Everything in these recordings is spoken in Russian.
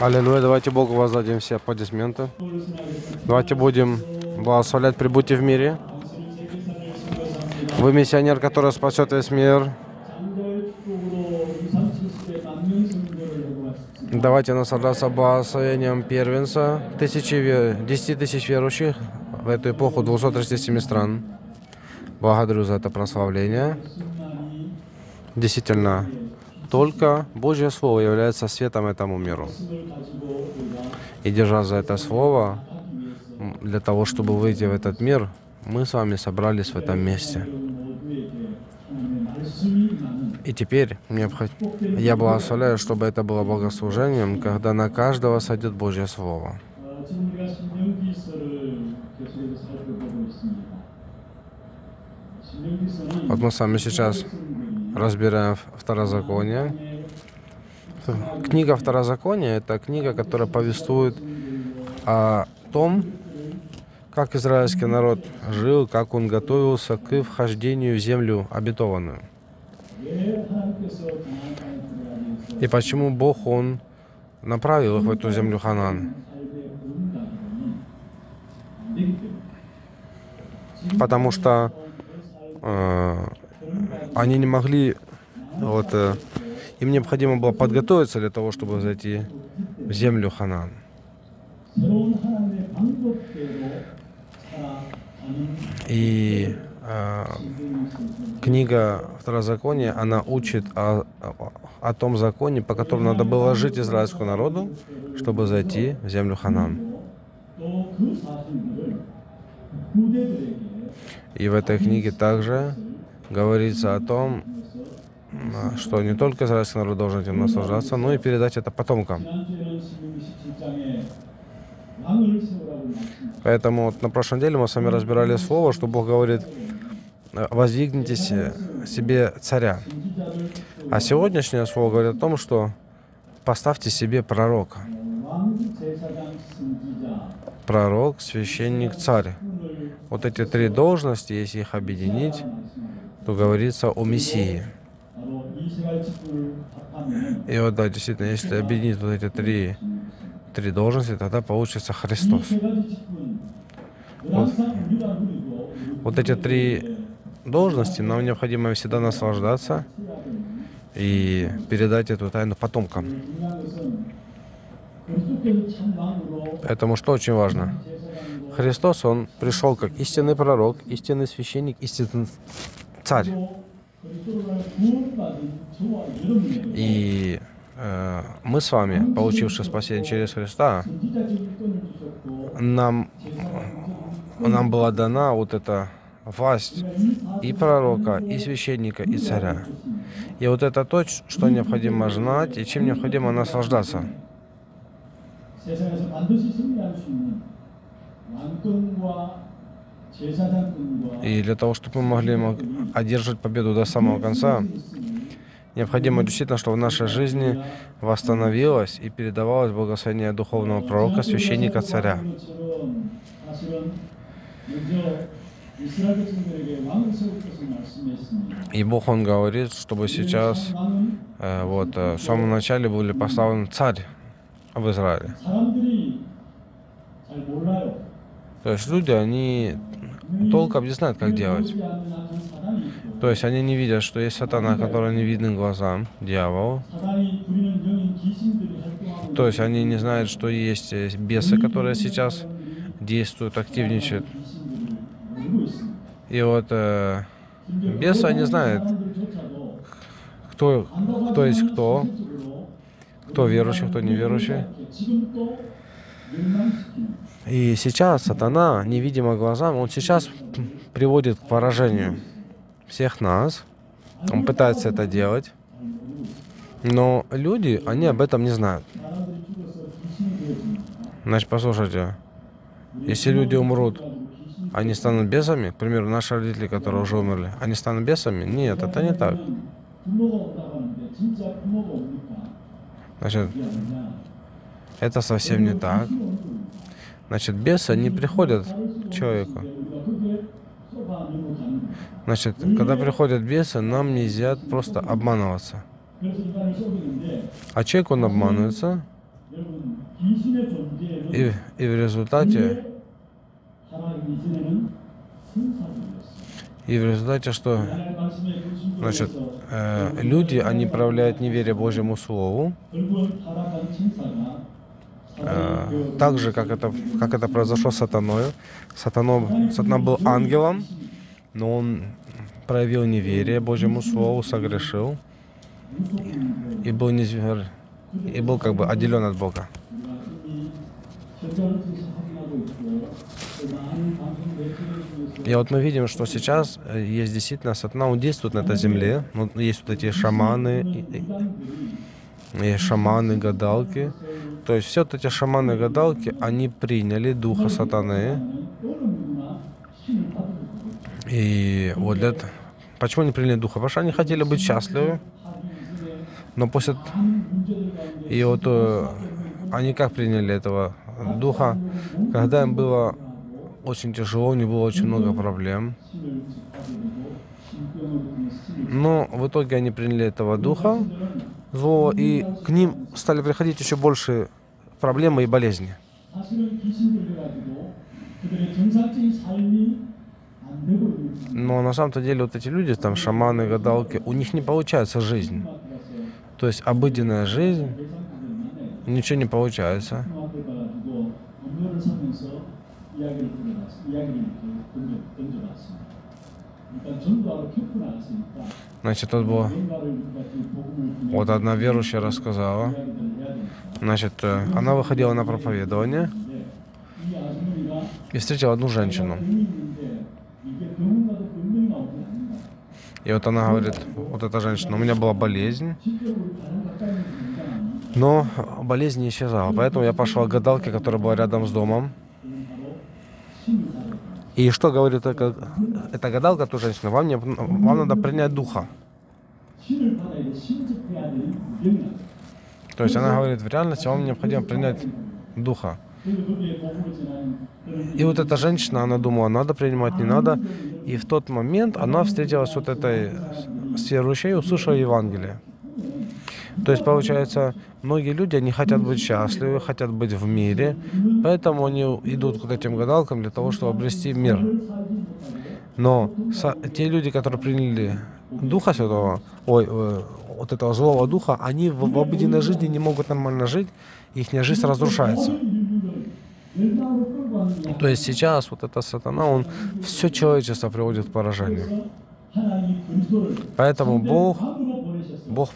Аллилуйя, давайте Богу воздадим все аплодисменты. Давайте будем благословлять, прибудьте в мире. Вы миссионер, который спасет весь мир. Давайте наслаждаться благословением первенца. 10 тысяч верующих в эту эпоху 237 стран. Благодарю за это прославление. Действительно, только Божье Слово является светом этому миру. И держа за это Слово, для того, чтобы выйти в этот мир, мы с вами собрались в этом месте. И теперь я благословляю, чтобы это было богослужением, когда на каждого сойдет Божье Слово. Вот мы с вами сейчас разбираем Второзаконие. Книга Второзакония — это книга, которая повествует о том, как израильский народ жил, как он готовился к вхождению в землю обетованную. И почему Бог, Он направил их в эту землю Ханаан. Потому что они не могли, им необходимо было подготовиться для того, чтобы зайти в землю Ханаан. И книга Второзакония, она учит о том законе, по которому надо было жить израильскому народу, чтобы зайти в землю Ханаан. И в этой книге также говорится о том, что не только израильский народ должен этим наслаждаться, но и передать это потомкам. Поэтому на прошлой неделе мы с вами разбирали слово, что Бог говорит: «Воздвигните себе царя». А сегодняшнее слово говорит о том, что «поставьте себе пророка». Пророк, священник, царь. Вот эти три должности, если их объединить, то говорится о Мессии. И вот да, действительно, если объединить вот эти три должности, тогда получится Христос. Вот эти три должности нам необходимо всегда наслаждаться и передать эту тайну потомкам. Поэтому что очень важно? Христос, Он пришел как истинный пророк, истинный священник, истинный царь. И мы с вами, получившие спасение через Христа, нам была дана вот эта власть и пророка, и священника, и царя. И вот это то, что необходимо знать и чем необходимо наслаждаться. И для того, чтобы мы могли одержать победу до самого конца, необходимо действительно, чтобы в нашей жизни восстановилось и передавалось благословение духовного пророка, священника, царя. И Бог, Он говорит, чтобы сейчас, в самом начале был поставлен царь в Израиле. То есть люди, они толком не знают, как делать. То есть они не видят, что есть сатана, который не виден глазам, дьявол. То есть они не знают, что есть бесы, которые сейчас действуют, активничают. И вот бесы, они знают, кто есть кто верующий, кто неверующий. И сейчас сатана, невидимо глазам, он сейчас приводит к поражению всех нас. Он пытается это делать, но люди, они об этом не знают. Значит, послушайте, если люди умрут, они станут бесами? К примеру, наши родители, которые уже умерли, они станут бесами? Нет, это не так. Значит, это совсем не так. Значит, бесы не приходят к человеку. Значит, когда приходят бесы, нам нельзя просто обманываться. А человек, он обманывается, и в результате, что значит, люди, они проявляют неверие Божьему Слову, так же, как это произошло с Сатаною. Сатана был ангелом, но он проявил неверие Божьему Слову, согрешил и был как бы отделен от Бога. И вот мы видим, что сейчас есть действительно сатана, он действует на этой земле. Вот есть вот эти шаманы, и шаманы-гадалки. То есть все вот эти шаманы-гадалки, они приняли духа сатаны. И вот для этого... Почему они приняли духа? Потому что они хотели быть счастливы. Но после... И вот они как приняли этого духа? Когда им было... очень тяжело, у него было очень много проблем. Но в итоге они приняли этого духа злого, и к ним стали приходить еще больше проблемы и болезни. Но на самом-то деле вот эти люди, там шаманы, гадалки, у них не получается жизнь. То есть обыденная жизнь, ничего не получается. Значит, тут было... Вот одна верующая рассказала. Значит, она выходила на проповедование и встретила одну женщину. И вот она говорит, вот эта женщина, у меня была болезнь, но болезнь не исчезала. Поэтому я пошла к гадалке, которая была рядом с домом. И что говорит эта гадалка, ту женщину? Вам надо принять духа. То есть она говорит, в реальности вам необходимо принять духа. И вот эта женщина, она думала, надо принимать, не надо. И в тот момент она встретилась с вот этой верующей и услышала Евангелие. То есть, получается, многие люди, они хотят быть счастливы, хотят быть в мире, поэтому они идут к этим гадалкам для того, чтобы обрести мир. Но те люди, которые приняли Духа Святого, вот этого злого духа, они в обыденной жизни не могут нормально жить, их жизнь разрушается. То есть сейчас вот эта сатана, он все человечество приводит к поражению. Поэтому Бог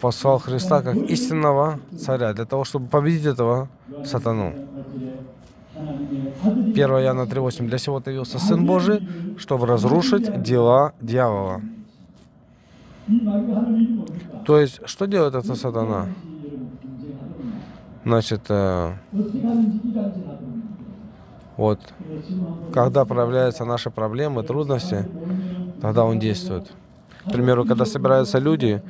послал Христа как истинного царя, для того, чтобы победить этого сатану. 1 Иоанна 3:8. Для сего явился Сын Божий, чтобы разрушить дела дьявола. То есть, что делает эта сатана? Значит, вот, когда проявляются наши проблемы, трудности, тогда он действует. К примеру, когда собираются люди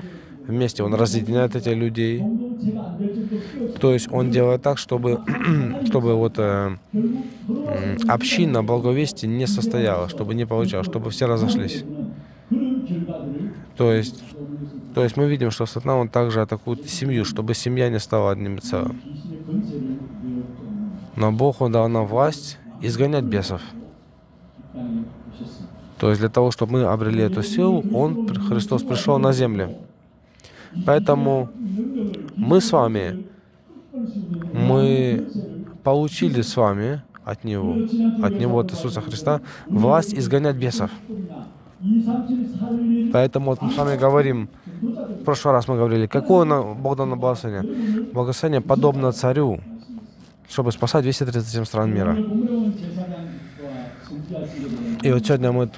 вместе, он разъединяет этих людей. То есть он делает так, чтобы вот община благовестия не состоялась, чтобы не получалось, чтобы все разошлись. То есть мы видим, что сатана, он также атакует семью, чтобы семья не стала одним целым. Но Бог, он дал нам власть изгонять бесов. То есть для того, чтобы мы обрели эту силу, Христос пришел на землю. Поэтому мы с вами, мы получили с вами от Него, от Иисуса Христа, власть изгонять бесов. Поэтому вот мы с вами говорим, в прошлый раз мы говорили, какое Бог дал нам благословение? Благословение подобно царю, чтобы спасать 237 стран мира. И вот сегодня мы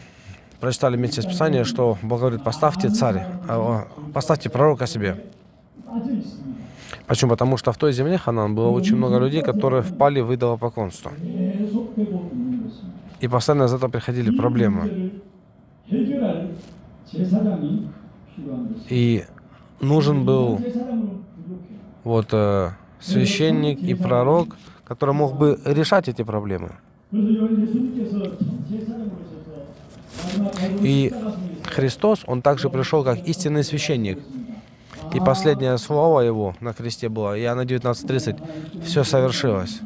прочитали вместе с Писанием, что Бог говорит, поставьте пророка себе. Почему? Потому что в той земле Ханаан было очень много людей, которые впали в идолопоклонство. И постоянно из-за этого приходили проблемы. И нужен был вот священник и пророк, который мог бы решать эти проблемы. И Христос, Он также пришел как истинный священник. И последнее слово его на кресте было, Иоанна 19:30, все совершилось.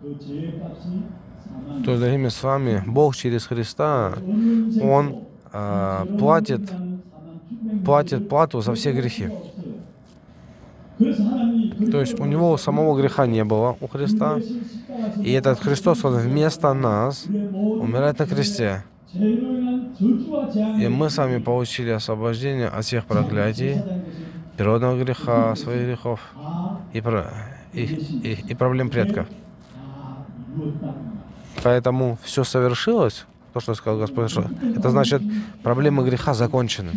То есть, дорогими с вами, Бог через Христа, Он платит плату за все грехи. То есть у него самого греха не было, у Христа. И этот Христос, Он вместо нас умирает на кресте. И мы с вами получили освобождение от всех проклятий, природного греха, своих грехов и проблем предков. Поэтому все совершилось, то, что сказал Господь, это значит, проблемы греха закончены.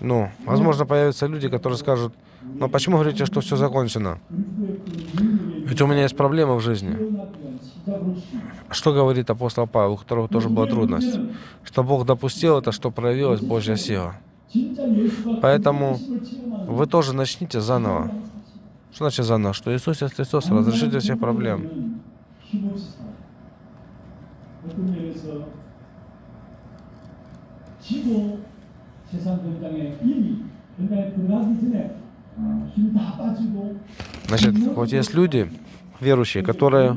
Ну, возможно, появятся люди, которые скажут, но почему говорите, что все закончено? Ведь у меня есть проблема в жизни. Что говорит апостол Павел, у которого тоже была трудность? Что Бог допустил это, что проявилась Божья сила. Поэтому вы тоже начните заново. Что значит заново? Что Иисус Христос разрешит все проблемы. Значит, вот есть люди, верующие, которые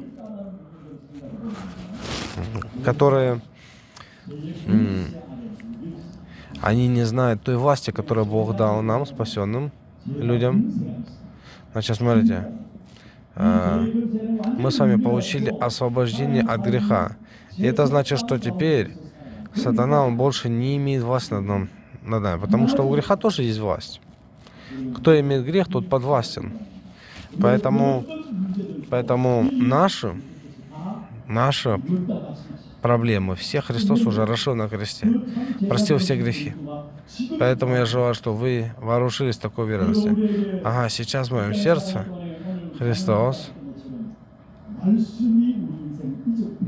они не знают той власти, которую Бог дал нам, спасенным людям. Значит, смотрите, мы с вами получили освобождение от греха. И это значит, что теперь сатана, он больше не имеет власти над нами, потому что у греха тоже есть власть. Кто имеет грех, тот подвластен. Поэтому наши проблемы все Христос уже решил на кресте, простил все грехи. Поэтому я желаю, чтобы вы вооружились такой уверенностью. Ага, сейчас в моем сердце Христос,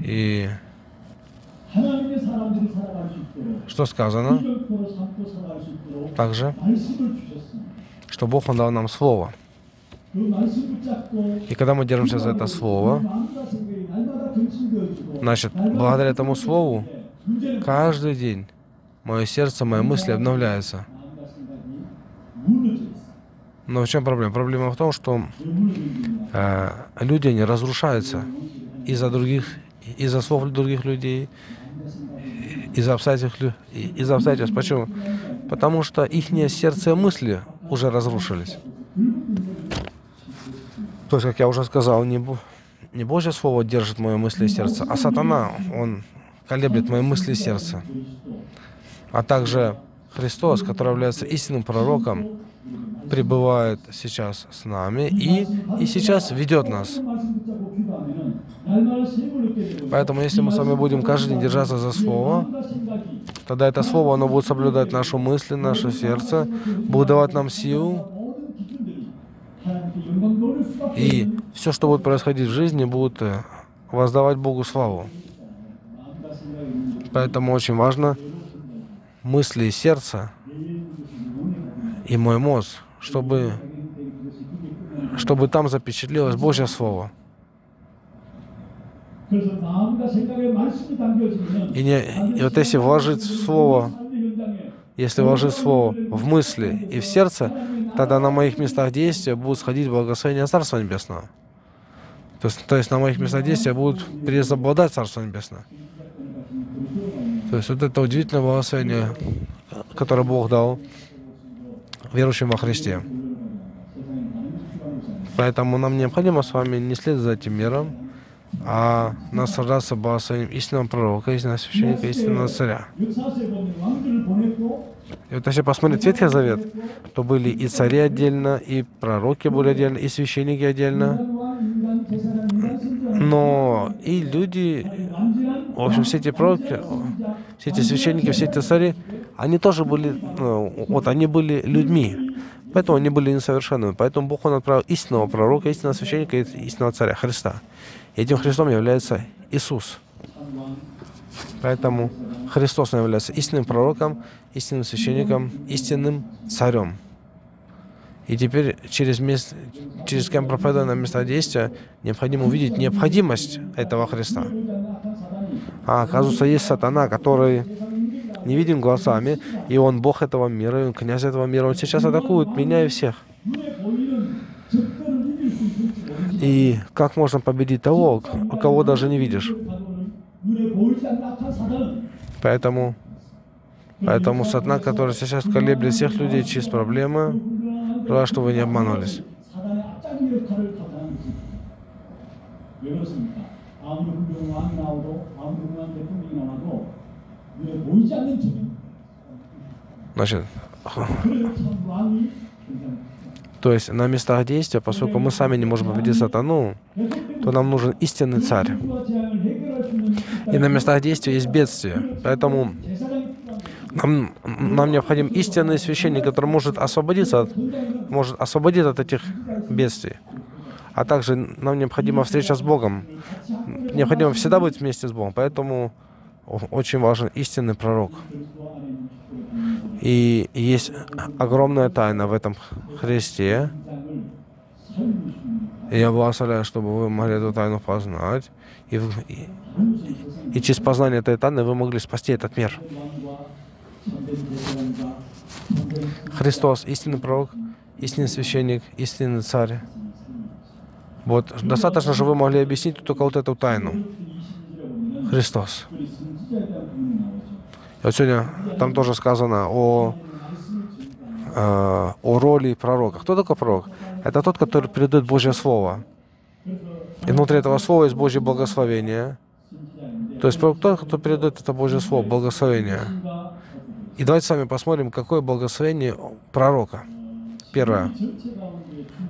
и что сказано также, что Бог, Он дал нам Слово. И когда мы держимся за это Слово, значит, благодаря этому Слову, каждый день мое сердце, мои мысли обновляются. Но в чем проблема? Проблема в том, что люди, они разрушаются из-за слов других людей, из-за обстоятельств. Почему? Потому что их сердце и мысли уже разрушились. То есть, как я уже сказал, не Божье Слово держит мои мысли и сердце, а сатана, он колеблет мои мысли и сердце. А также Христос, который является истинным пророком, пребывает сейчас с нами и сейчас ведет нас. Поэтому, если мы с вами будем каждый день держаться за Слово, тогда это Слово, оно будет соблюдать нашу мысль, наше сердце, будет давать нам силу. И все, что будет происходить в жизни, будет воздавать Богу славу. Поэтому очень важно мысли и сердце, и мой мозг, чтобы там запечатлелось Божье Слово. И вот если вложить Слово, в мысли и в сердце, тогда на моих местах действия будут сходить благословения Царства Небесного. То есть на моих местах действия будут преобладать Царство Небесное. То есть вот это удивительное благословение, которое Бог дал верующим во Христе. Поэтому нам необходимо с вами не следовать за этим миром, а наслаждаться благословением истинного пророка, истинного священника, истинного царя. И вот если посмотреть Ветхий Завет, то были и цари отдельно, и пророки были отдельно, и священники отдельно. Но и люди, в общем, все эти пророки, все эти священники, все эти цари, они тоже были, они были людьми, поэтому они были несовершенными. Поэтому Бог, Он отправил истинного пророка, истинного священника и истинного царя, Христа. И этим Христом является Иисус. Поэтому Христос является истинным пророком, истинным священником, истинным царем. И теперь через кем проповедуя на места действия, необходимо увидеть необходимость этого Христа. А оказывается, есть сатана, который не видим глазами, и он Бог этого мира, и он князь этого мира, он сейчас атакует меня и всех. И как можно победить того, кого даже не видишь? Поэтому сатана, который сейчас колеблет всех людей через проблемы, желаю, чтобы вы не обманулись. Значит, то есть на местах действия, поскольку мы сами не можем победить сатану, то нам нужен истинный царь. И на местах действия есть бедствие. Поэтому нам необходим истинный священник, который может освободить от этих бедствий. А также нам необходима встреча с Богом. Необходимо всегда быть вместе с Богом. Поэтому очень важен истинный пророк. И есть огромная тайна в этом Христе. И я благословляю, чтобы вы могли эту тайну познать. И через познание этой тайны вы могли спасти этот мир. Христос, истинный пророк, истинный священник, истинный царь. Вот достаточно, чтобы вы могли объяснить только вот эту тайну. Христос. И вот сегодня там тоже сказано о роли пророка. Кто такой пророк? Это тот, который передает Божье Слово. И внутри этого Слова есть Божье благословение. То есть пророк тот, кто передает это Божье Слово, благословение. И давайте с вами посмотрим, какое благословение пророка. Первое.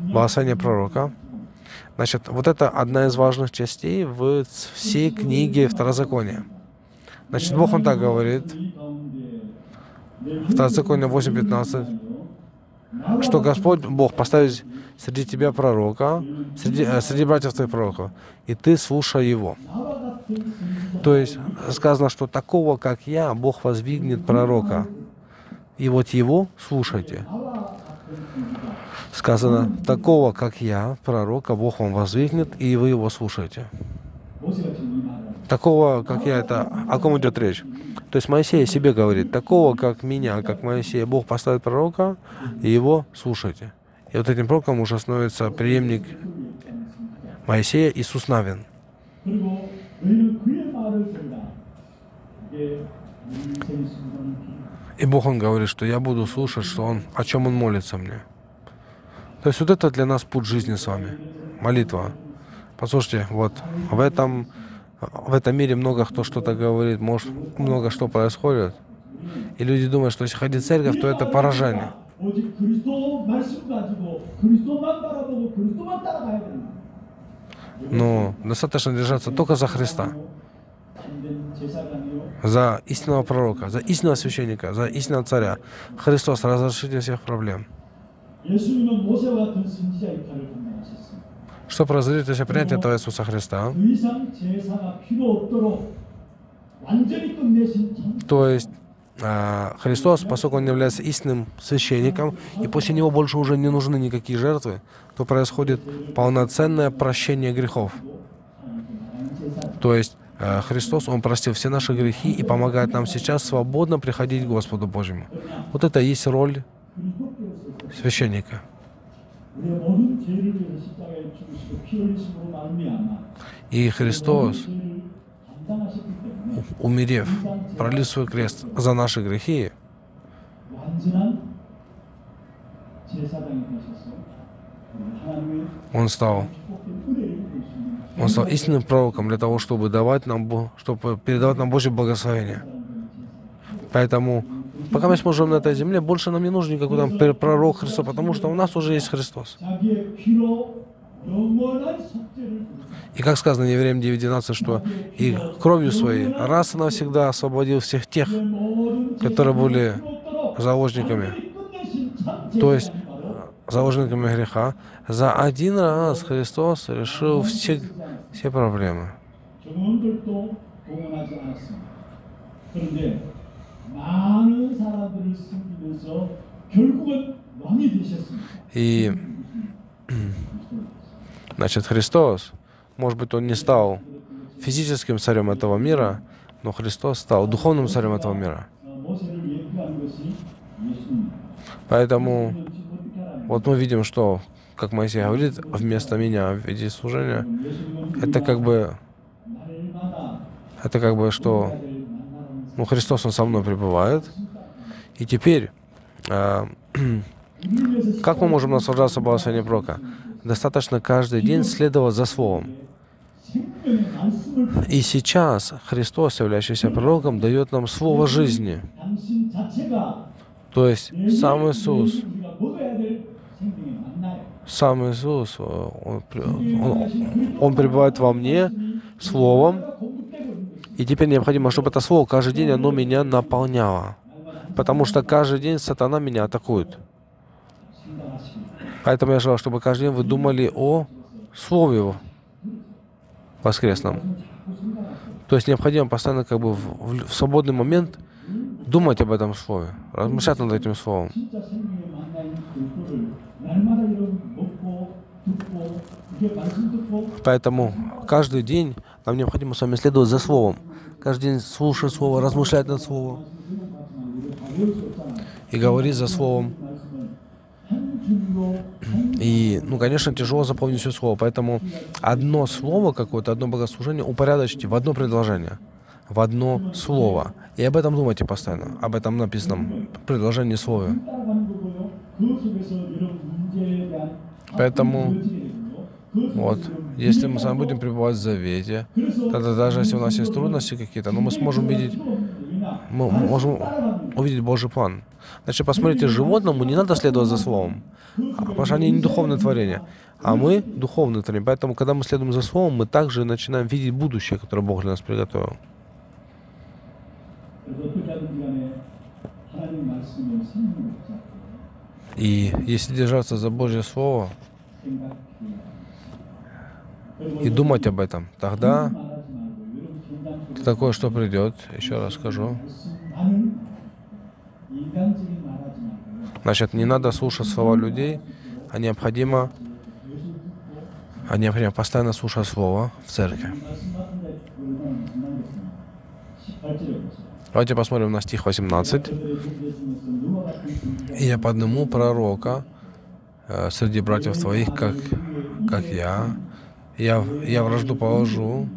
Благословение пророка. Значит, вот это одна из важных частей в всей книге Второзакония. Значит, Бог, Он так говорит, Второзаконие 8:15, что Господь, Бог, поставит среди тебя пророка, среди братьев твоих пророка, и ты слушай его. То есть сказано, что такого, как я, Бог воздвигнет пророка, и вот его слушайте. Сказано, такого, как я, пророка, Бог вам воздвигнет, и вы его слушаете. Такого, как я, это о ком идет речь? То есть Моисей себе говорит, такого, как меня, как Моисея, Бог поставит пророка, и его слушайте. И вот этим пророком уже становится преемник Моисея Иисус Навин. И Бог, Он говорит, что я буду слушать, что он, о чем Он молится мне. То есть вот это для нас путь жизни с вами, молитва. Послушайте, вот в этом мире много кто что-то говорит, может, много что происходит. И люди думают, что если ходить в церковь, то это поражение. Но достаточно держаться только за Христа, за истинного пророка, за истинного священника, за истинного царя. Христос — разрешитель всех проблем. Что произойдет, если принять этого Иисуса Христа? То есть Христос, поскольку Он является истинным священником, и после Него больше уже не нужны никакие жертвы, то происходит полноценное прощение грехов. То есть Христос, Он простил все наши грехи и помогает нам сейчас свободно приходить к Господу Божьему. Вот это и есть роль священника. И Христос, умерев, пролив свой крест за наши грехи, Он стал истинным пророком для того, чтобы передавать нам Божье благословение. Поэтому пока мы сможем на этой земле, больше нам не нужен никакой там пророк Христос, потому что у нас уже есть Христос. И как сказано Евреям 9:19, что и кровью своей раз и навсегда освободил всех тех, которые были заложниками, то есть заложниками греха. За один раз Христос решил все проблемы. И, значит, Христос, может быть, Он не стал физическим царем этого мира, но Христос стал духовным царем этого мира. Поэтому вот мы видим, что, как Моисей говорит, вместо меня в виде служения, это как бы что, ну, Христос, Он со мной пребывает. И теперь, как мы можем наслаждаться благословением пророка? Достаточно каждый день следовать за Словом. И сейчас Христос, являющийся пророком, дает нам Слово жизни. То есть сам Иисус, Он пребывает во мне Словом. И теперь необходимо, чтобы это Слово каждый день, оно меня наполняло. Потому что каждый день сатана меня атакует. Поэтому я желаю, чтобы каждый день вы думали о Слове воскресном. То есть необходимо постоянно как бы в свободный момент думать об этом слове, размышлять над этим словом. Поэтому каждый день нам необходимо с вами следовать за словом. Каждый день слушать слово, размышлять над словом и говорить за словом. И, ну, конечно, тяжело запомнить все слово, поэтому одно слово какое-то, одно богослужение упорядочите в одно предложение, в одно слово. И об этом думайте постоянно, об этом написанном предложении слове. Поэтому, вот, если мы с вами будем пребывать в завете, тогда даже если у нас есть трудности какие-то, но мы сможем видеть, мы можем увидеть Божий план. Значит, посмотрите, животному не надо следовать за словом, потому что они не духовное творение, а мы духовное творение. Поэтому, когда мы следуем за словом, мы также начинаем видеть будущее, которое Бог для нас приготовил. И если держаться за Божье Слово и думать об этом, тогда такое, что придет, еще раз скажу. Значит, не надо слушать слова людей, а необходимо постоянно слушать Слово в церкви. Давайте посмотрим на стих 18. «И я подниму пророка среди братьев твоих, как я вражду положу,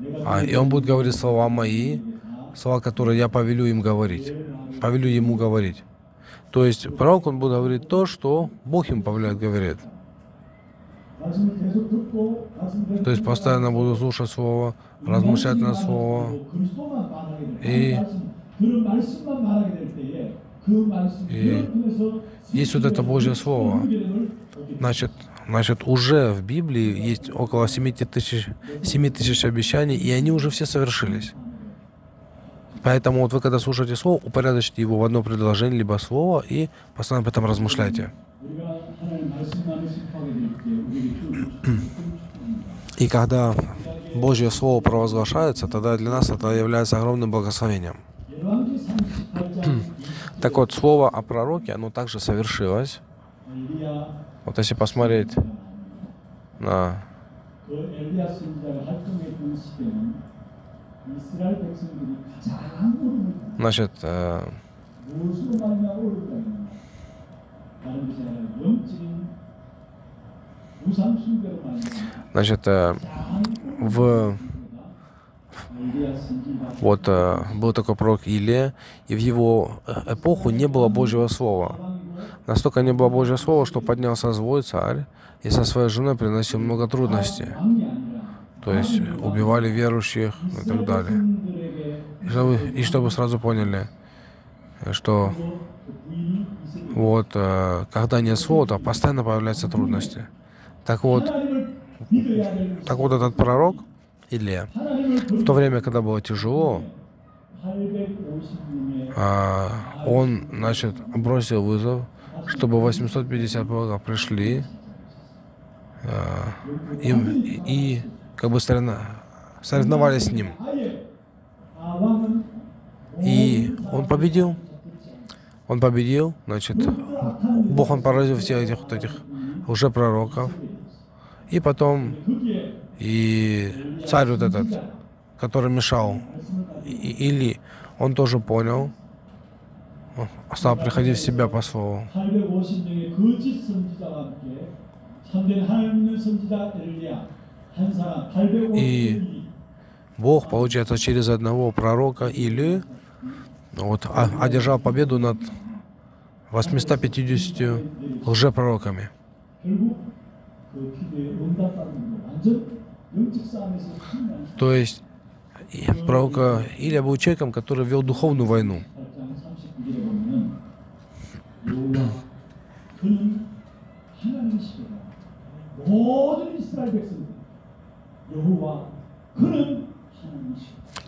и он будет говорить слова мои, слова, которые я повелю ему говорить». То есть пророк, он будет говорить то, что Бог им повеляет говорит. То есть постоянно буду слушать слово, размышлять над словом. И есть вот это Божье Слово. Значит, уже в Библии есть около 7 тысяч обещаний, и они уже все совершились. Поэтому вот вы, когда слушаете Слово, упорядочите его в одно предложение, либо слово, и постоянно об этом размышляйте. И когда Божье Слово провозглашается, тогда для нас это является огромным благословением. Так вот, слово о пророке, оно также совершилось. Вот если посмотреть на был такой пророк Илия, и в его эпоху не было Божьего Слова. Настолько не было Божьего Слова, что поднялся злой царь и со своей женой приносил много трудностей. То есть убивали верующих и так далее. И чтобы сразу поняли, что вот когда нет слова, то постоянно появляются трудности. Так вот этот пророк Илия, в то время, когда было тяжело, он, значит, бросил вызов, чтобы 850 пророков пришли, и как бы соревновались с ним. И он победил. Он победил, значит, Бог, он поразил всех этих вот этих уже пророков. И потом и царь вот этот, который мешал Или, он тоже понял, стал приходить в себя по слову. И Бог, получается, через одного пророка или вот, одержал победу над 850 лжепророками. То есть пророка Илия был человеком, который вел духовную войну. И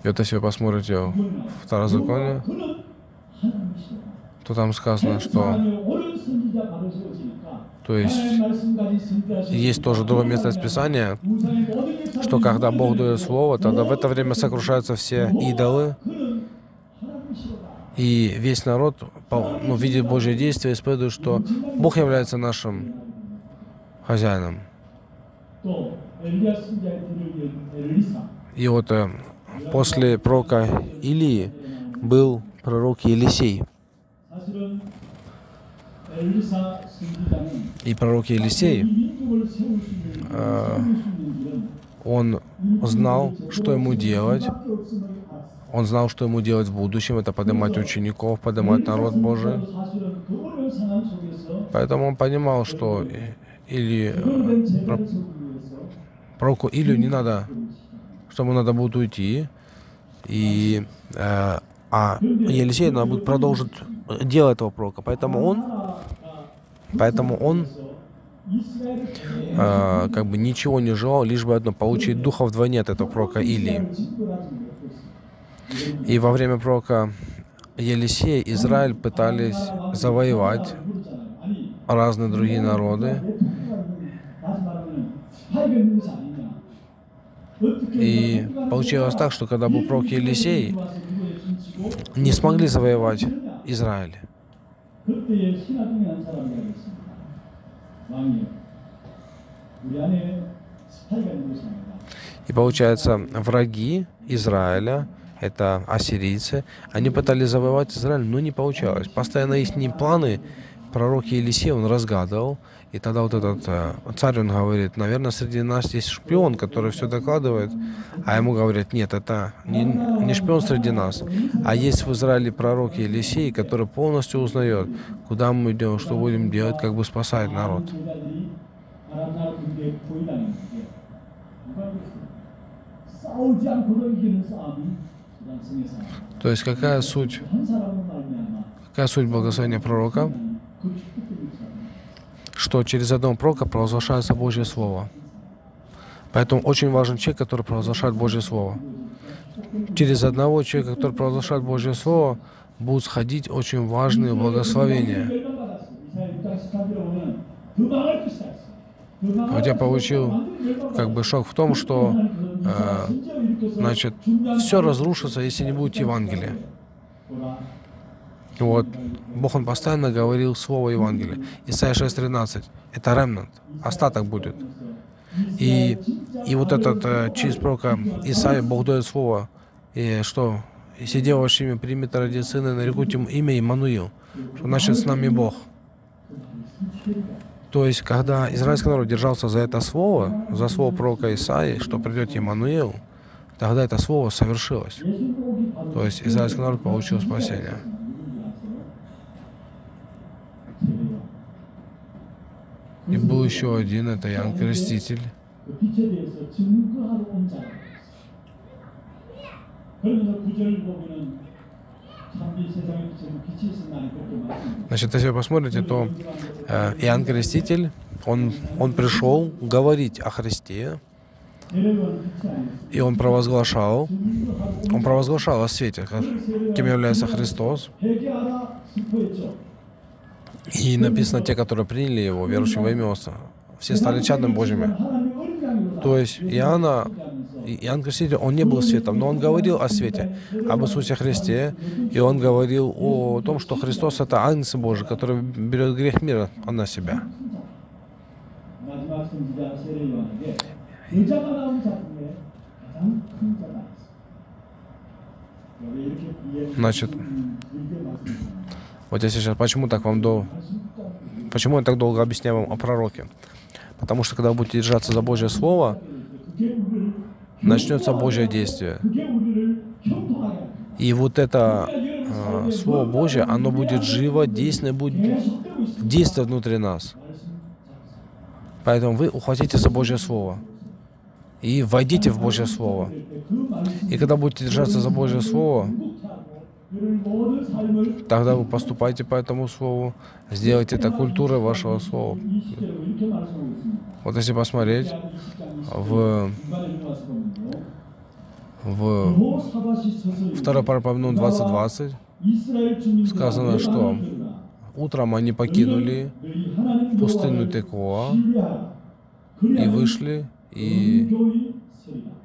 вот если вы посмотрите в Второзаконие, то там сказано, что... То есть, есть тоже другое место из Писания, что когда Бог дает слово, тогда в это время сокрушаются все идолы, и весь народ, ну, видит Божье действие, исповедует, что Бог является нашим хозяином. И вот после пророка Илии был пророк Елисей. И пророк Елисей, он знал, что ему делать. Он знал, что ему делать в будущем. Это поднимать учеников, поднимать народ Божий. Поэтому он понимал, что пророку Илию не надо, что ему надо будет уйти. И, Елисею надо будет продолжить дело этого пророка. Поэтому он как бы ничего не желал, лишь бы одно — получить духа вдвойне от этого пророка Илии. И во время пророка Елисея Израиль пытались завоевать разные другие народы. И получилось так, что когда был пророк Елисей, не смогли завоевать Израиль. И получается, враги Израиля, это ассирийцы, они пытались завоевать Израиль, но не получалось. Постоянно их планы пророк Елисей, он разгадывал. И тогда вот этот царь, он говорит: наверное, среди нас есть шпион, который все докладывает. А ему говорят: нет, это не шпион среди нас, а есть в Израиле пророк Елисей, который полностью узнает, куда мы идем, что будем делать, как бы спасает народ. То есть какая суть благословения пророка? Что через одного пророка провозглашается Божье Слово. Поэтому очень важен человек, который провозглашает Божье Слово. Через одного человека, который провозглашает Божье Слово, будут сходить очень важные благословения. Вот я получил как бы шок в том, что значит, все разрушится, если не будет Евангелия. Вот, Бог, он постоянно говорил слово Евангелия. Исайя 6:13. Это ремнант, остаток будет. И вот этот через пророка Исаия Бог дает слово, и что «Сидя во всеми примет ради сына, нарекут ему имя Иммануил», что значит «С нами Бог». То есть, когда израильский народ держался за это слово, за слово пророка Исаии, что придет Иммануил, тогда это слово совершилось. То есть, израильский народ получил спасение. И был еще один, это Иоанн Креститель. Значит, если вы посмотрите, то Иоанн Креститель, он пришел говорить о Христе, и он провозглашал о свете, кем является Христос. И написано, те, которые приняли его, верующие во имя его, все стали чадами Божьими. То есть Иоанн Креститель, он не был светом, но он говорил о свете, об Иисусе Христе, и он говорил о том, что Христос — это Агнец Божий, который берет грех мира на себя. Значит, Вот я сейчас почему я так долго объясняю вам о пророке? Потому что, когда вы будете держаться за Божье Слово, начнется Божье действие. И вот это Слово Божье, оно будет живо, действенно будет действовать внутри нас. Поэтому вы ухватите за Божье Слово и войдите в Божье Слово. И когда будете держаться за Божье Слово, тогда вы поступайте по этому Слову, сделайте это культурой вашего Слова. Вот если посмотреть в 2 Паралипоменон 20:20 сказано, что утром они покинули пустыню Текоа и вышли, и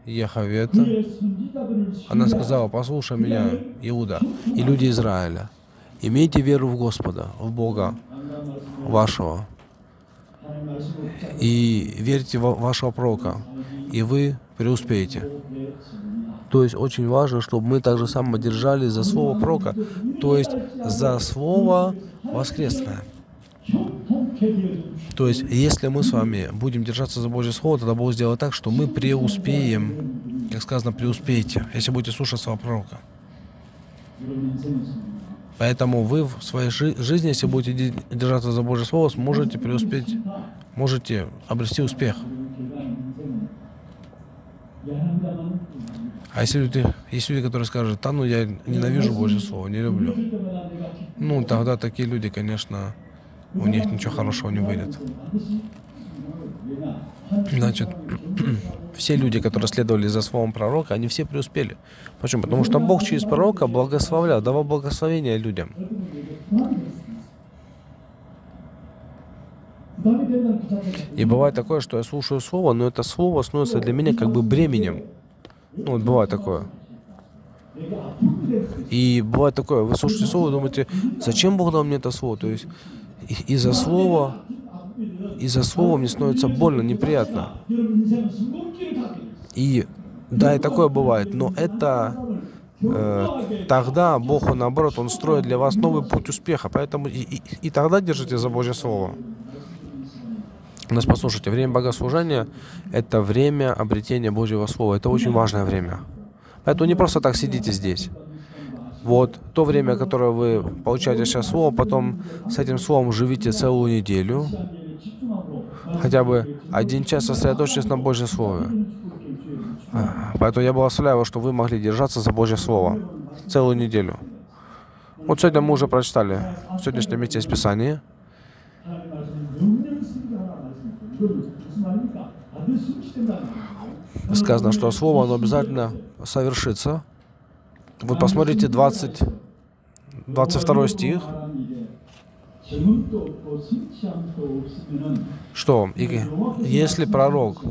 Яхавета, она сказала: «Послушай меня, Иуда и люди Израиля, имейте веру в Господа, в Бога вашего, и верьте в вашего пророка, и вы преуспеете». То есть очень важно, чтобы мы также само держались за слово пророка, то есть за слово воскресное. То есть, если мы с вами будем держаться за Божье Слово, тогда Бог сделает так, что мы преуспеем, как сказано, преуспеете, если будете слушать слова пророка. Поэтому вы в своей жизни, если будете держаться за Божье Слово, сможете преуспеть, можете обрести успех. А есть люди, которые скажут: «Да, ну я ненавижу Божье Слово, не люблю». Ну, тогда такие люди, конечно, у них ничего хорошего не выйдет. Значит, все люди, которые следовали за словом пророка, они все преуспели. Почему? Потому что Бог через пророка благословлял, давал благословение людям. И бывает такое, что я слушаю слово, но это слово становится для меня как бы бременем. Ну, вот бывает такое. И бывает такое, вы слушаете слово, думаете: зачем Бог дал мне это слово? То есть из-за слова мне становится больно, неприятно. И да, и такое бывает, но это тогда Бог, наоборот, Он строит для вас новый путь успеха, поэтому и тогда держите за Божье Слово. У нас, послушайте, время богослужения — это время обретения Божьего Слова, это очень важное время. Поэтому не просто так сидите здесь. Вот то время, которое вы получаете сейчас слово, потом с этим словом живите целую неделю. Хотя бы 1 час сосредоточьтесь на Божьем Слове. Поэтому я благословляю вас, что вы могли держаться за Божье Слово целую неделю. Вот сегодня мы уже прочитали в сегодняшнем месте из Писания. Сказано, что слово, оно обязательно совершится. Вот посмотрите 22 стих, что если пророк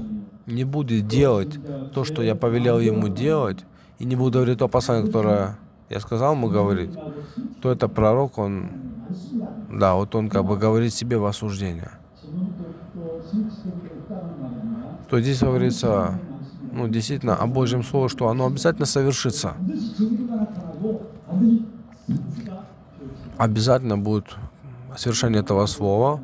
не будет делать то, что я повелел ему делать, и не будет говорить то послание, которое я сказал ему говорить, то это пророк, он, да, вот он как бы говорит себе в осуждение. То здесь говорится, ну, действительно, о Божьем Слове, что оно обязательно совершится. Обязательно будет совершение этого Слова.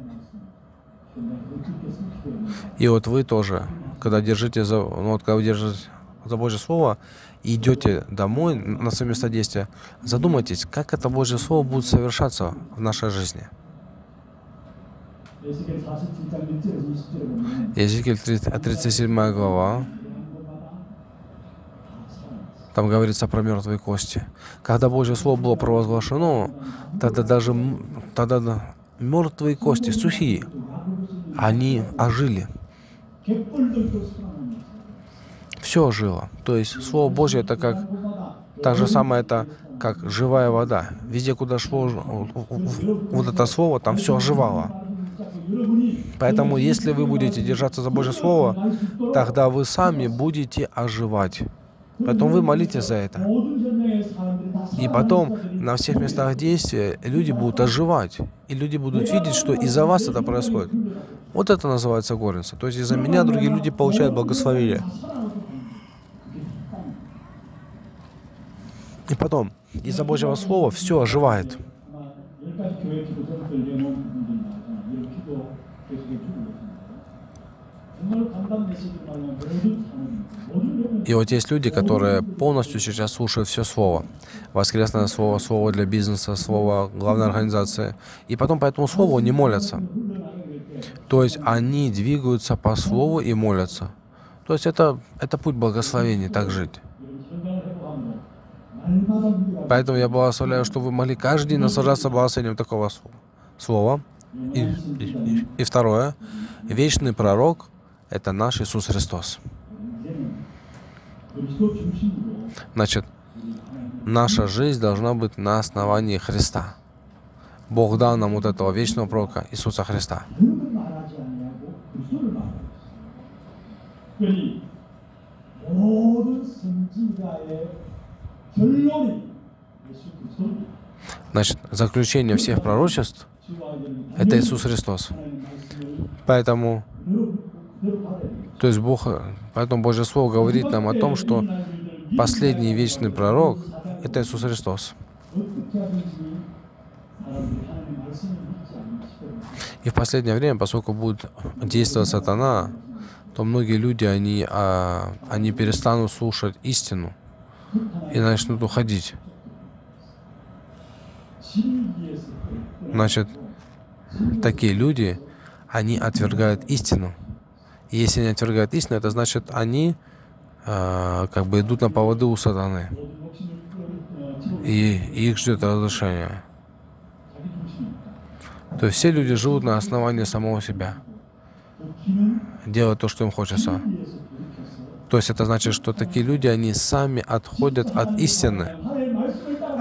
И вот вы тоже, когда держите за, ну, вот, когда держите за Божье Слово и идете домой на свое место действия, задумайтесь, как это Божье Слово будет совершаться в нашей жизни. Иезекииль 37 глава. Там говорится про мертвые кости. Когда Божье Слово было провозглашено, тогда мертвые кости, сухие, они ожили. Все ожило. То есть Слово Божье — это как та же самая, это как живая вода. Везде, куда шло вот это слово, там все оживало. Поэтому, если вы будете держаться за Божье Слово, тогда вы сами будете оживать. Потом вы молитесь за это. И потом на всех местах действия люди будут оживать. И люди будут видеть, что из-за вас это происходит. Вот это называется горница. То есть из-за меня другие люди получают благословение. И потом из-за Божьего Слова все оживает. 끝까지 교회 기도서 들려놓은 분들마다 이런 기도 계속해 주고 있습니다. И вот есть люди, которые полностью сейчас слушают все слово. Воскресное слово, слово для бизнеса, слово главной организации. И потом по этому слову не молятся. То есть они двигаются по слову и молятся. То есть это путь благословения, так жить. Поэтому я благословляю, чтобы вы могли каждый день наслаждаться благословением такого слова. И второе, вечный пророк — это наш Иисус Христос. Значит, наша жизнь должна быть на основании Христа. Бог дал нам вот этого вечного пророка Иисуса Христа. Значит, заключение всех пророчеств — это Иисус Христос. Поэтому, то есть Бог, поэтому Божье Слово говорит нам о том, что последний вечный пророк — это Иисус Христос. И в последнее время, поскольку будет действовать сатана, то многие люди, они перестанут слушать истину и начнут уходить. Значит, такие люди, они отвергают истину. И если они отвергают истину, это значит, они как бы идут на поводы у сатаны. И их ждет разрушение. То есть все люди живут на основании самого себя. Делают то, что им хочется. То есть это значит, что такие люди, они сами отходят от истины.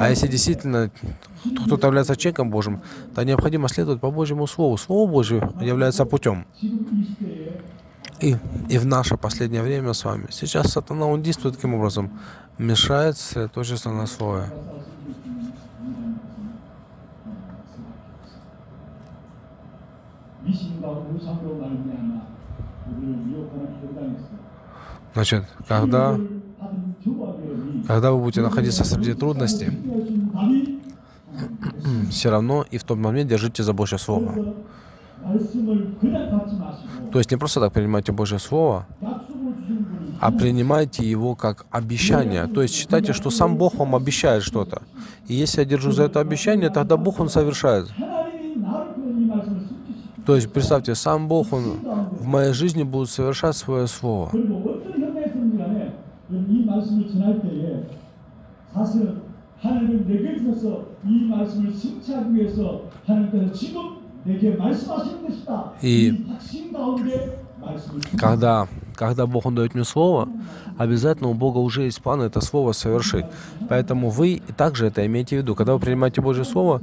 А если действительно кто-то является человеком Божьим, то необходимо следовать по Божьему Слову. Слово Божье является путем. И в наше последнее время с вами. Сейчас сатана, он действует таким образом. Мешает сосредоточиться на Слове. Значит, когда вы будете находиться среди трудностей, все равно и в тот момент держите за Божье Слово. То есть не просто так принимайте Божье Слово, а принимайте его как обещание. То есть считайте, что сам Бог вам обещает что-то. И если я держу за это обещание, тогда Бог, Он совершает. То есть представьте, сам Бог, Он в моей жизни будет совершать свое слово. И когда Бог, Он дает мне слово, обязательно у Бога уже есть план это слово совершить. Поэтому вы также это имеете в виду. Когда вы принимаете Божье Слово,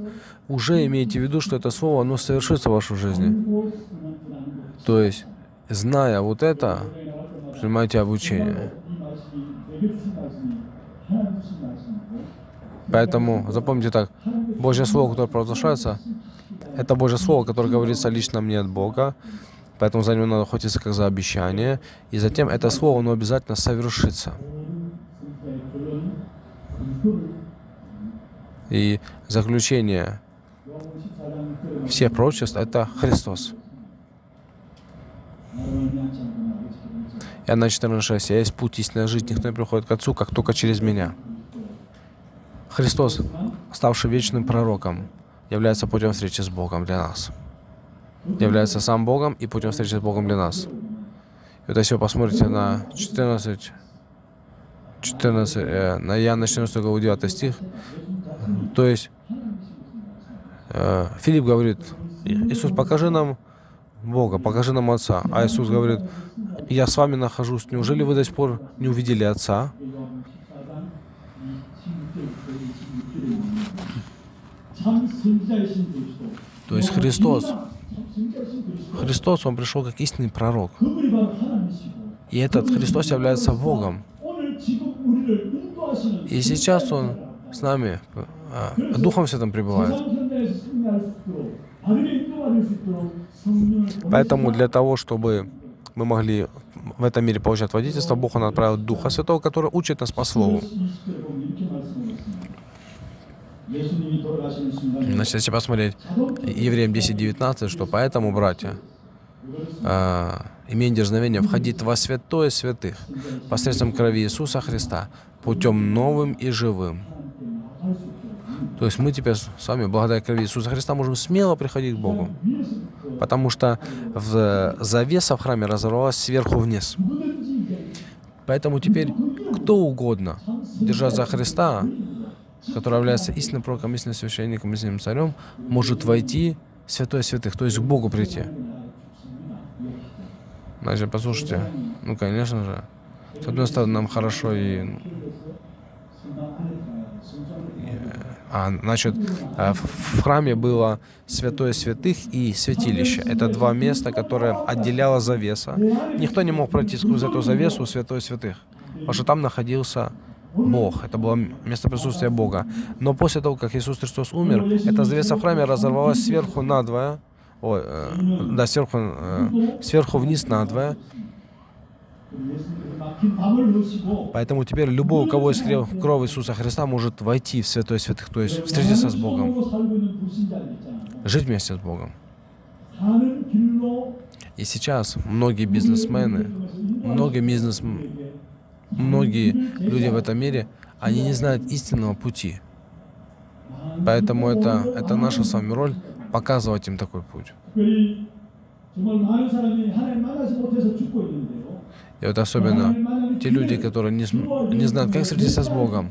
уже имейте в виду, что это слово, оно совершится в вашей жизни. То есть, зная вот это, принимайте обучение. Поэтому запомните так, Божье Слово, которое провозглашается, это Божье Слово, которое говорится лично мне от Бога, поэтому за него надо охотиться как за обещание, и затем это Слово, оно обязательно совершится. И заключение всех пророчеств — это Христос. Иоанна 14:6. «Я есть путь, истинная жизнь, никто не приходит к Отцу, как только через Меня». Христос, ставший вечным пророком, является путем встречи с Богом для нас. Является сам Богом и путем встречи с Богом для нас. И вот если вы посмотрите на на Иоанна 14 главу 9 стих, то есть Филипп говорит: «Иисус, покажи нам Бога, покажи нам Отца». А Иисус говорит: «Я с вами нахожусь. Неужели вы до сих пор не увидели Отца?» То есть Христос, Он пришел как истинный пророк. И этот Христос является Богом. И сейчас Он с нами, Духом Святым пребывает. Поэтому для того, чтобы мы могли в этом мире получать водительство, Бог, Он отправил Духа Святого, который учит нас по Слову. Значит, если посмотреть Евреям 10:19, что поэтому, братья, имея дерзновение входить во святое святых посредством крови Иисуса Христа, путем новым и живым. То есть мы теперь с вами, благодаря крови Иисуса Христа, можем смело приходить к Богу, потому что завеса в храме разорвалась сверху вниз. Поэтому теперь кто угодно, держась за Христа, который является истинным пророком, истинным священником, истинным царем, может войти в святое святых, то есть к Богу прийти. Значит, послушайте, ну, конечно же, с одной стороны, нам хорошо значит, в храме было святое святых и святилище. Это два места, которые отделяла завеса. Никто не мог пройти сквозь эту завесу святое святых, потому что там находился Бог. Это было место присутствия Бога. Но после того, как Иисус Христос умер, эта завеса в храме разорвалась сверху надвое. Сверху вниз надвое. Поэтому теперь любой, у кого есть кровь Иисуса Христа, может войти в святое святых, то есть встретиться с Богом, жить вместе с Богом. И сейчас многие бизнесмены, многие люди в этом мире, они не знают истинного пути. Поэтому это наша с вами роль — показывать им такой путь. И вот особенно те люди, которые не знают, как встретиться с Богом,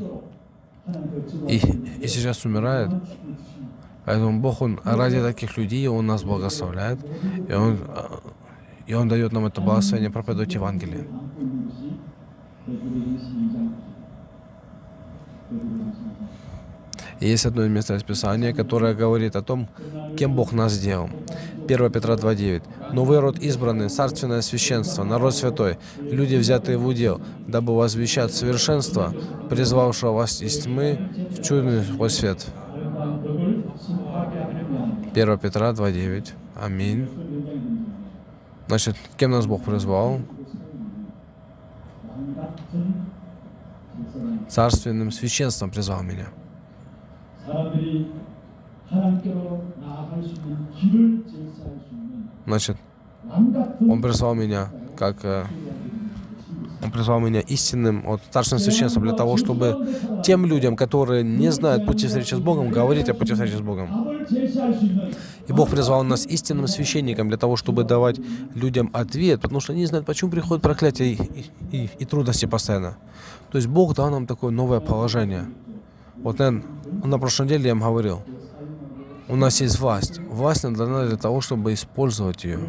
и сейчас умирают. Поэтому Бог, Он ради таких людей, Он нас благословляет, и Он дает нам это благословение проповедовать Евангелие. И есть одно место из Писания, которое говорит о том, кем Бог нас сделал. 1 Петра 2:9. «Но вы род избранный, царственное священство, народ святой, люди, взятые в удел, дабы возвещать совершенство, призвавшего вас из тьмы в чудный свет». 1 Петра 2:9. Аминь. Значит, кем нас Бог призвал? Царственным священством призвал меня. Значит, Он призвал меня истинным, царственным священством, для того, чтобы тем людям, которые не знают пути встречи с Богом, говорить о пути встречи с Богом. И Бог призвал нас истинным священником для того, чтобы давать людям ответ, потому что они не знают, почему приходят проклятия и трудности постоянно. То есть Бог дал нам такое новое положение. Вот, наверное, на прошлой неделе я им говорил, у нас есть власть. Власть нам дана для того, чтобы использовать ее.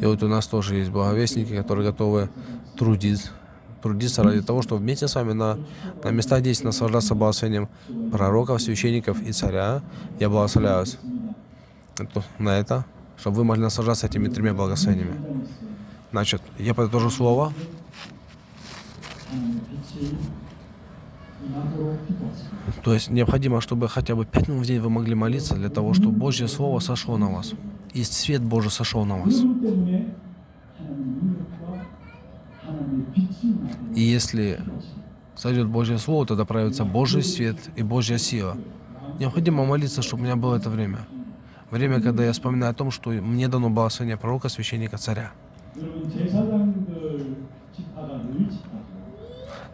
И вот у нас тоже есть благовестники, которые готовы трудиться ради того, чтобы вместе с вами на местах действия наслаждаться благословением пророков, священников и царя. Я благословляю вас на это, чтобы вы могли наслаждаться этими тремя благословениями. Значит, я подытожу слово. То есть необходимо, чтобы хотя бы 5 минут в день вы могли молиться для того, чтобы Божье Слово сошло на вас. И свет Божий сошел на вас. И если сойдет Божье Слово, тогда проявится Божий свет и Божья сила. Необходимо молиться, чтобы у меня было это время. Время, когда я вспоминаю о том, что мне дано благословение пророка, священника, царя.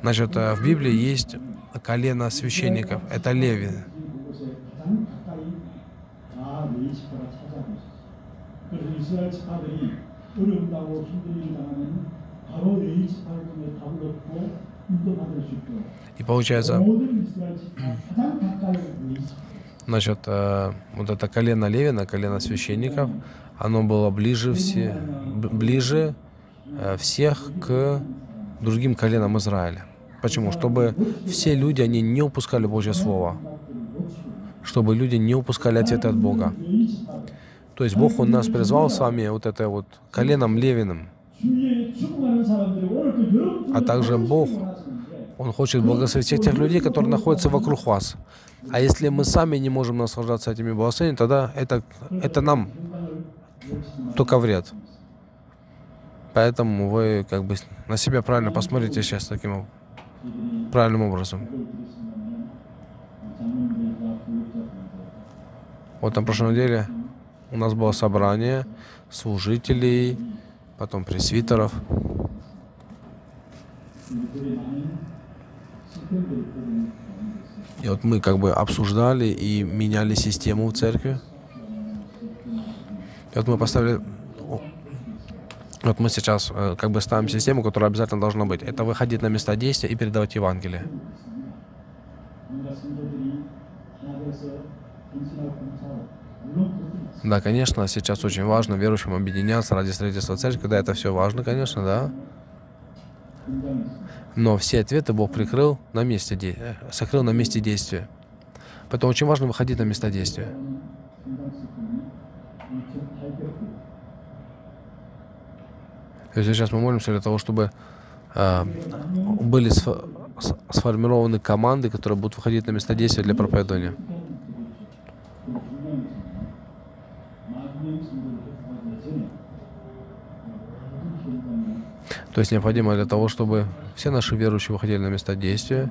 Значит, в Библии есть колено священников. Это Леви. И получается, значит, вот это колено Левина, колено священников, оно было ближе всех к другим коленам Израиля. Почему? Чтобы все люди, они не упускали Божье Слово. Чтобы люди не упускали ответы от Бога. То есть Бог, Он нас призвал с вами коленом Левиным. А также Бог, Он хочет благословить всех тех людей, которые находятся вокруг вас. А если мы сами не можем наслаждаться этими благословениями, тогда это нам только вред. Поэтому вы как бы на себя правильно посмотрите сейчас таким правильным образом. Вот на прошлой неделе у нас было собрание служителей, потом пресвитеров. И вот мы как бы обсуждали и меняли систему в церкви. И вот мы поставили... Вот мы сейчас как бы ставим систему, которая обязательно должна быть. Это выходить на места действия и передавать Евангелие. Да, конечно, сейчас очень важно верующим объединяться ради строительства церкви. Да, это все важно, конечно, да. Но все ответы Бог прикрыл на месте действия, сокрыл на месте действия. Поэтому очень важно выходить на места действия. То есть сейчас мы молимся для того, чтобы были сформированы команды, которые будут выходить на места действия для проповедования. То есть необходимо для того, чтобы все наши верующие выходили на места действия,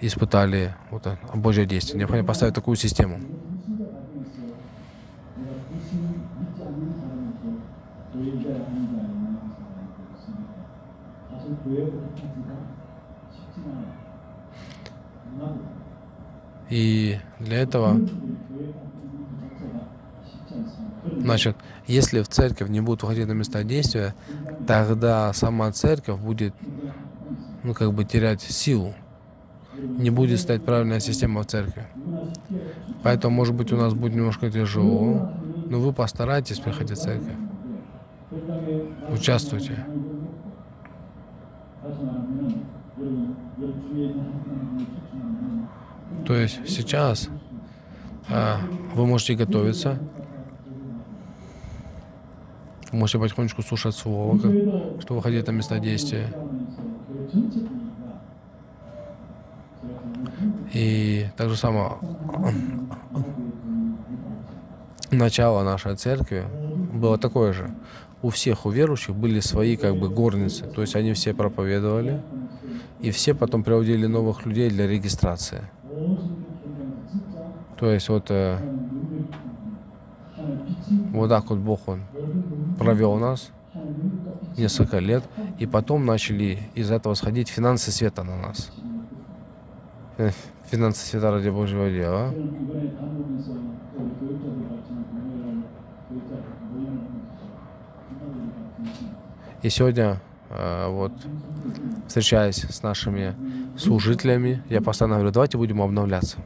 испытали вот Божье действие. Необходимо поставить такую систему. И для этого, значит, если в церковь не будут выходить на места действия, тогда сама церковь будет, ну, как бы терять силу, не будет стоять правильная система в церкви. Поэтому, может быть, у нас будет немножко тяжело, но вы постарайтесь приходить в церковь, участвуйте. То есть сейчас вы можете готовиться, вы можете потихонечку слушать слово, чтобы выходить на места действия. И так же самое начало нашей церкви было такое же. У всех, у верующих были свои как бы горницы, то есть они все проповедовали, и все потом приводили новых людей для регистрации. То есть вот, вот так вот Бог Он провел нас несколько лет, и потом начали из этого сходить финансы света на нас. Финансы света ради Божьего дела. И сегодня, вот, встречаясь с нашими служителями, я постоянно говорю, давайте будем обновляться.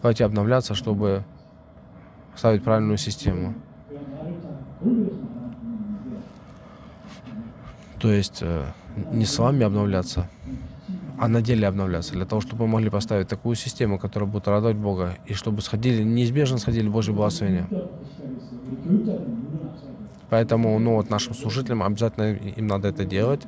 Давайте обновляться, чтобы ставить правильную систему. То есть не с вами обновляться, а на деле обновляться, для того, чтобы мы могли поставить такую систему, которая будет радовать Бога, и чтобы сходили, неизбежно сходили Божьи благословения. Поэтому, ну, вот нашим служителям обязательно им надо это делать.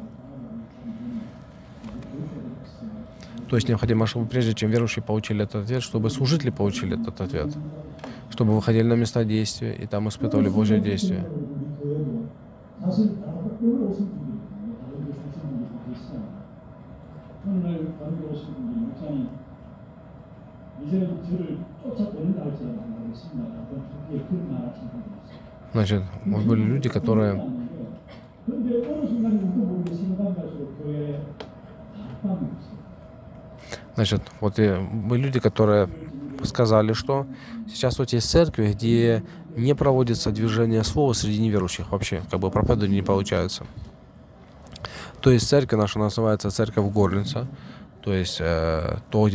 То есть необходимо, чтобы прежде чем верующие получили этот ответ, чтобы служители получили этот ответ, чтобы выходили на места действия и там испытывали Божье действие. Значит, вот были люди, которые сказали, что сейчас вот есть церкви, где не проводится движение слова среди неверующих вообще, как бы проповеди не получаются. То есть церковь наша называется церковь горница, то есть то,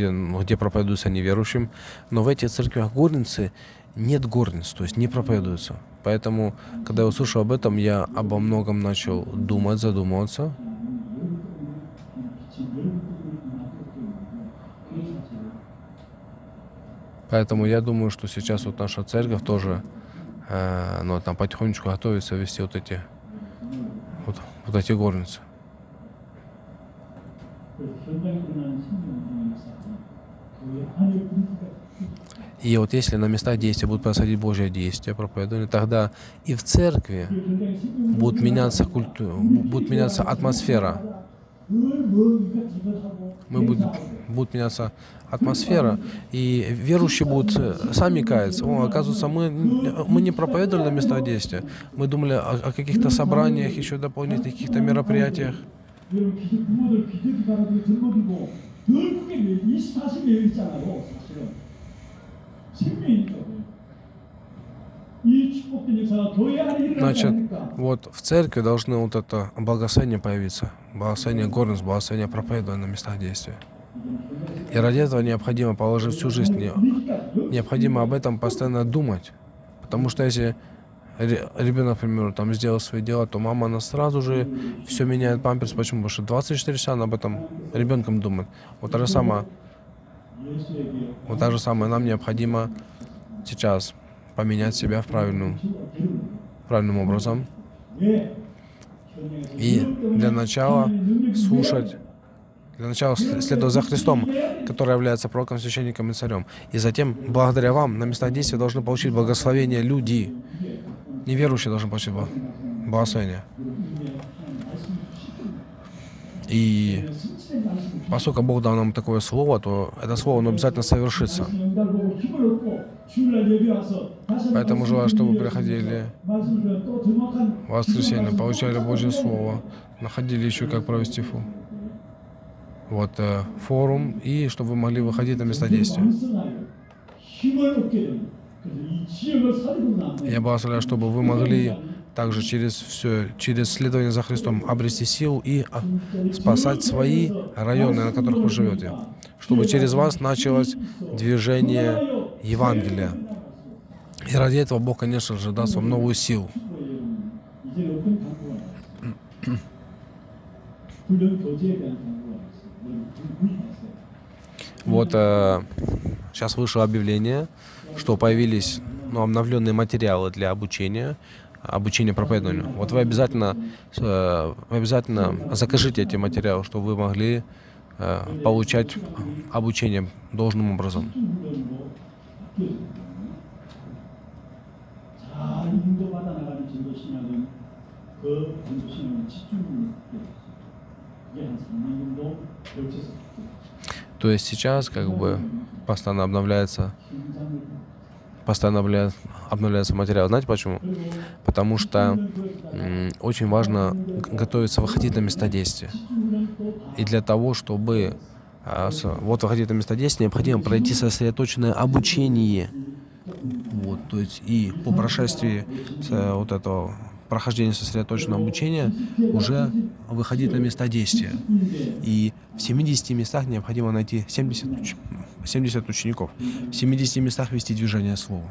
где проповедуются неверующим, но в этих церквях горницы нет горниц, то есть не проповедуются. Поэтому, когда я услышал об этом, я обо многом начал думать, задумываться. Поэтому я думаю, что сейчас вот наша церковь тоже ну, там потихонечку готовится вести вот эти горницы. И вот если на местах действия будут происходить Божье действие, проповедование, тогда и в церкви будет меняться культура, будет меняться атмосфера. Будет меняться атмосфера, и верующие будут сами каяться. О, оказывается, мы не проповедовали на местах действия, мы думали о каких-то собраниях, еще дополнительных каких-то мероприятиях. Значит, вот в церкви должно вот это благословение появиться, благословение горность, благословение проповедования на местах действия. И ради этого необходимо положить всю жизнь, необходимо об этом постоянно думать, потому что если ребенок, например, там сделал свои дела, то мама, она сразу же все меняет памперс. Почему? Потому что 24 часа она об этом ребенком думает. Вот та же самая нам необходимо сейчас поменять себя правильным образом. И для начала следовать за Христом, который является пророком, священником и царем. И затем, благодаря вам, на местах действия должны получить благословение люди. Неверующие должны получить благословение. И поскольку Бог дал нам такое слово, то это слово, оно обязательно совершится. Поэтому желаю, чтобы вы приходили в воскресенье, получали Божье слово, находили еще, как провести форум, и чтобы вы могли выходить на места действия. Я благословляю, чтобы вы могли также через следование за Христом обрести силу и спасать свои районы, на которых вы живете, чтобы через вас началось движение Евангелия. И ради этого Бог, конечно же, даст вам новую силу. Сейчас вышло объявление, что появились обновленные материалы для обучения проповедованию. Вот вы обязательно закажите эти материалы, чтобы вы могли получать обучение должным образом. То есть сейчас постоянно обновляется материал. Знаете почему? Потому что очень важно готовиться, выходить на места действия. И для того, чтобы выходить на места действия, необходимо пройти сосредоточенное обучение. И по прошествии этого прохождения сосредоточенного обучения уже выходить на места действия. И в 70 местах необходимо найти 70 учеников. В 70 местах вести движение слова.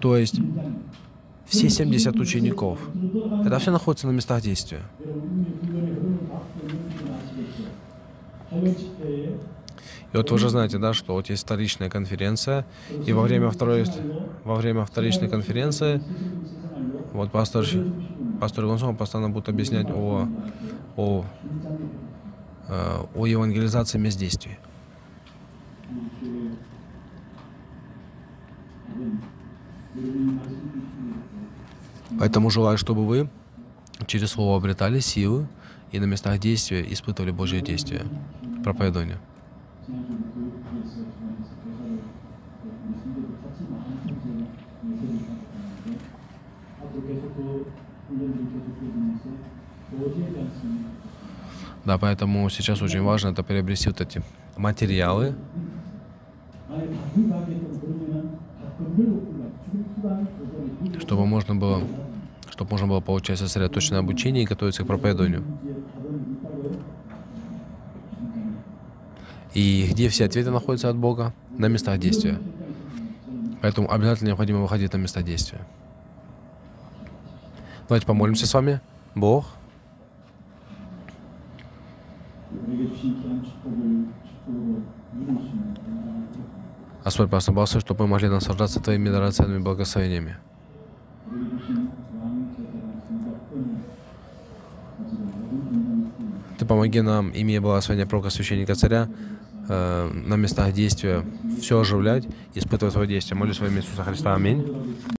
То есть все 70 учеников, это все находится на местах действия. И вот вы же знаете, да, что вот есть вторичная конференция, и во время вторичной конференции пастор Гонсонов постоянно будет объяснять о евангелизации мест действий. Поэтому желаю, чтобы вы через слово обретали силы и на местах действия испытывали Божье действие, проповедование. Да, поэтому сейчас очень важно это приобрести вот эти материалы. Чтобы можно было получать сосредоточенное обучение и готовиться к проповедованию. И где все ответы находятся от Бога? На местах действия. Поэтому обязательно необходимо выходить на места действия. Давайте помолимся с вами. Бог, Господь, благослови, чтобы мы могли наслаждаться Твоими драгоценными благословениями. Ты помоги нам, имея благословение пророка, священника, царя, на местах действия все оживлять, испытывать свое действие. Молюсь во имя Иисуса Христа. Аминь.